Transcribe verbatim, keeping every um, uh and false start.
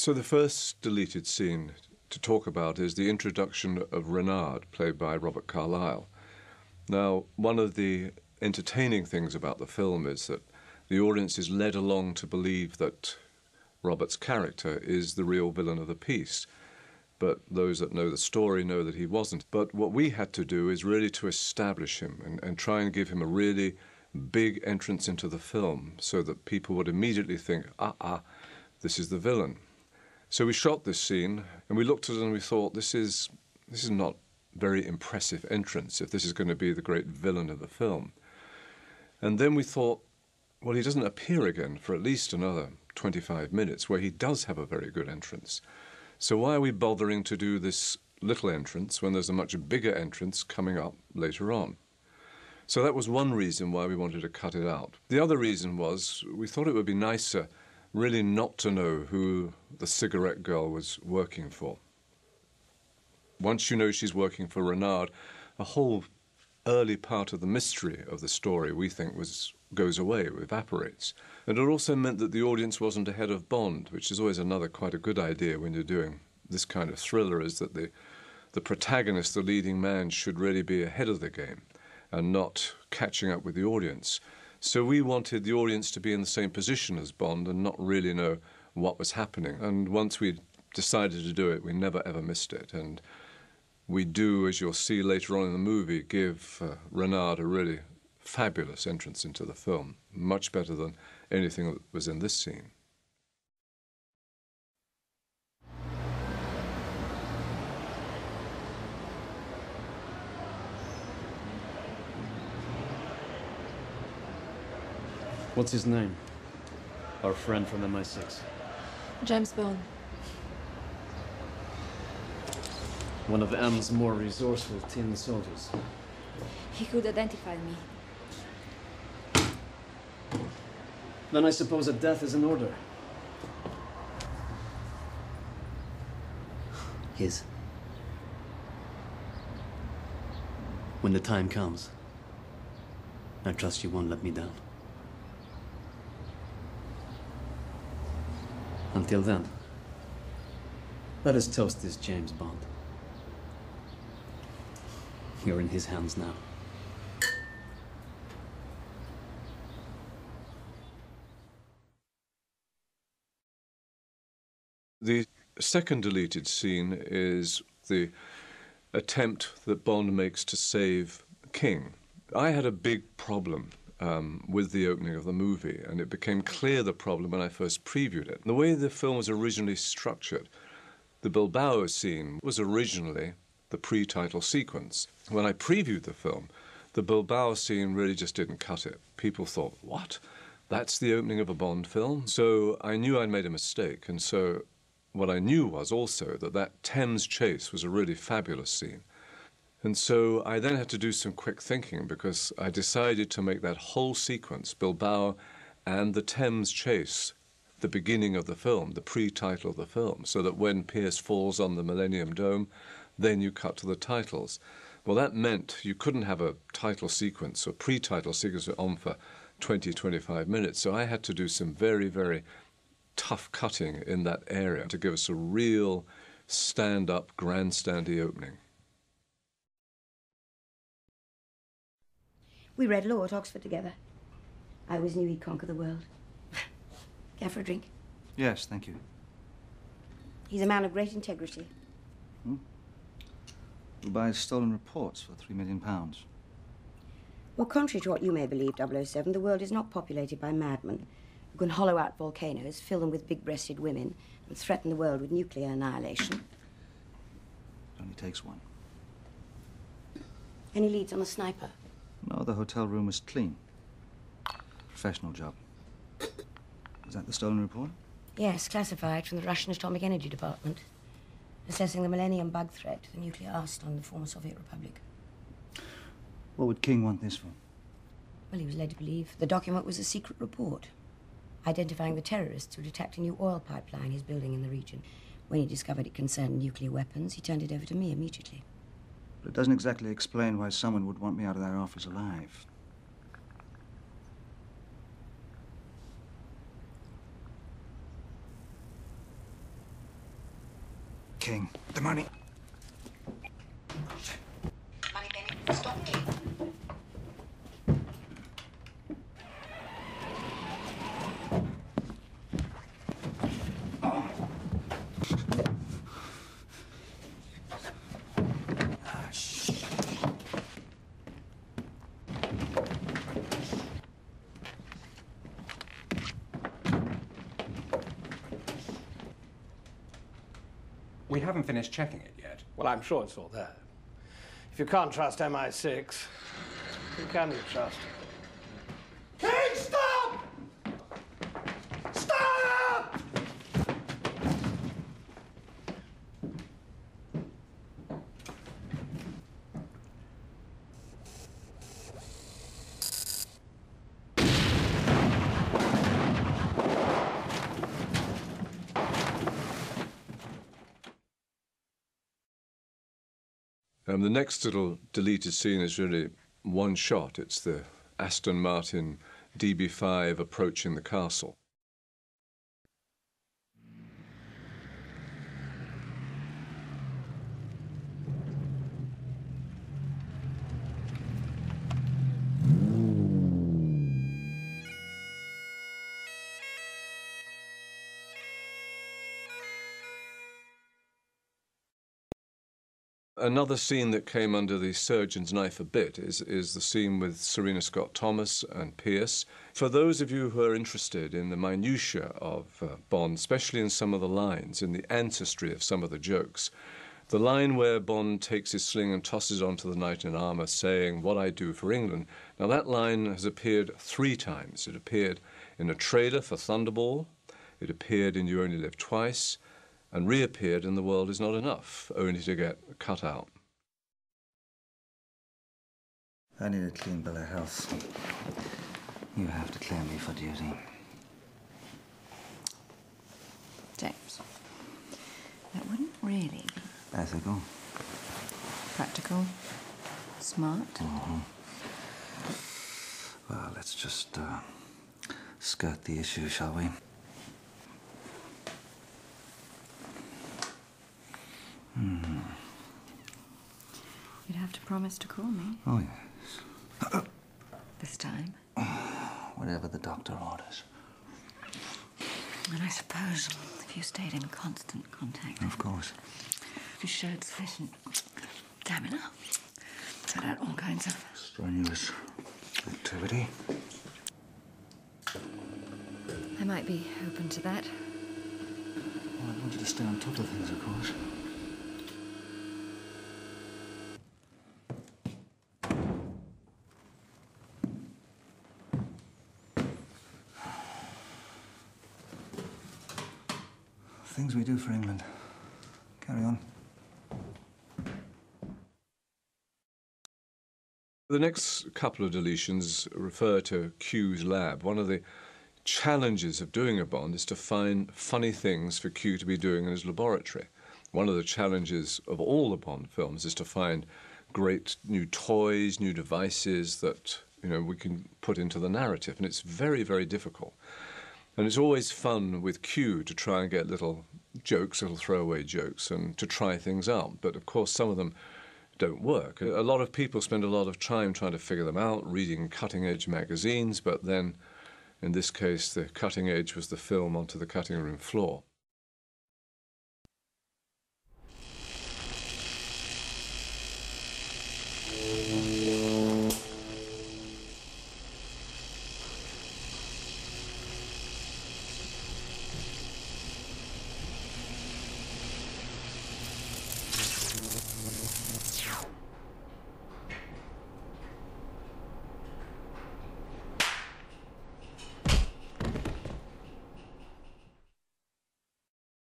So the first deleted scene to talk about is the introduction of Renard, played by Robert Carlyle. Now, one of the entertaining things about the film is that the audience is led along to believe that Robert's character is the real villain of the piece. But those that know the story know that he wasn't. But what we had to do is really to establish him and, and try and give him a really big entrance into the film so that people would immediately think, ah, ah, this is the villain. So we shot this scene and we looked at it and we thought, this is, this is not a very impressive entrance if this is going to be the great villain of the film. And then we thought, well, he doesn't appear again for at least another twenty-five minutes, where he does have a very good entrance. So why are we bothering to do this little entrance when there's a much bigger entrance coming up later on? So that was one reason why we wanted to cut it out. The other reason was we thought it would be nicer really not to know who the cigarette girl was working for. Once you know she's working for Renard, a whole early part of the mystery of the story, we think, was goes away, evaporates. And it also meant that the audience wasn't ahead of Bond, which is always another quite a good idea when you're doing this kind of thriller, is that the, the protagonist, the leading man, should really be ahead of the game and not catching up with the audience. So we wanted the audience to be in the same position as Bond and not really know what was happening. And once we decided to do it, we never ever missed it. And we do, as you'll see later on in the movie, give uh, Renard a really fabulous entrance into the film, much better than anything that was in this scene. What's his name? Our friend from M I six. James Bond. One of M's more resourceful tin soldiers. He could identify me. Then I suppose a death is in order. His. When the time comes, I trust you won't let me down. Until then, let us toast this James Bond. You're in his hands now. The second deleted scene is the attempt that Bond makes to save King. I had a big problem um, with the opening of the movie, and it became clear the problem when I first previewed it. The way the film was originally structured, the Bilbao scene was originally the pre-title sequence. When I previewed the film, the Bilbao scene really just didn't cut it. People thought, what? That's the opening of a Bond film? So I knew I'd made a mistake, and so what I knew was also that that Thames chase was a really fabulous scene. And so I then had to do some quick thinking, because I decided to make that whole sequence, Bilbao and the Thames chase, the beginning of the film, the pre-title of the film, so that when Pierce falls on the Millennium Dome, then you cut to the titles. Well, that meant you couldn't have a title sequence or pre-title sequence on for twenty, twenty-five minutes, so I had to do some very, very tough cutting in that area to give us a real stand-up, grandstandy opening. We read law at Oxford together. I always knew he'd conquer the world. Care for a drink? Yes, thank you. He's a man of great integrity. Hmm? Who buys stolen reports for three million pounds. Well, contrary to what you may believe, double oh seven, the world is not populated by madmen who can hollow out volcanoes, fill them with big-breasted women, and threaten the world with nuclear annihilation. It only takes one. Any leads on the sniper? No, the hotel room was clean. Professional job. Is that the stolen report? Yes, classified, from the Russian Atomic Energy Department, assessing the Millennium bug threat to the nuclear arsenal in the former Soviet Republic. What would King want this for? Well, he was led to believe the document was a secret report identifying the terrorists who'd attacked a new oil pipeline he's building in the region. When he discovered it concerned nuclear weapons, he turned it over to me immediately. But it doesn't exactly explain why someone would want me out of their office alive. King. The money. Money, Benny. Stop, King. We haven't finished checking it yet. Well, I'm sure it's all there. If you can't trust M I six, who can you trust? King, stop! Stop! Um, the next little deleted scene is really one shot. It's the Aston Martin D B five approaching the castle. Another scene that came under the surgeon's knife a bit is, is the scene with Serena Scott Thomas and Pierce. For those of you who are interested in the minutiae of uh, Bond, especially in some of the lines, in the ancestry of some of the jokes, the line where Bond takes his sling and tosses onto the knight in armour, saying, "What I do for England." Now, that line has appeared three times. It appeared in a trailer for Thunderball, it appeared in You Only Live Twice, and reappeared in The World Is Not Enough, only to get cut out. I need a clean bill of health. You have to clear me for duty. James, that wouldn't really be... ethical. Practical. Smart. Mm-hmm. Well, let's just uh, skirt the issue, shall we? Hmm. You'd have to promise to call me. Oh, yes. This time? Whatever the doctor orders. And I suppose if you stayed in constant contact... Of course. If you showed sufficient stamina, set out all kinds of... strenuous activity. I might be open to that. Well, I want you to stay on top of things, of course. Things we do for England. Carry on. The next couple of deletions refer to Q's lab. One of the challenges of doing a Bond is to find funny things for Q to be doing in his laboratory. One of the challenges of all the Bond films is to find great new toys, new devices that, you know, we can put into the narrative, and it's very, very difficult. And it's always fun with Q to try and get little jokes, little throwaway jokes, and to try things out. But, of course, some of them don't work. A lot of people spend a lot of time trying to figure them out, reading cutting-edge magazines, but then, in this case, the cutting edge was the film onto the cutting room floor.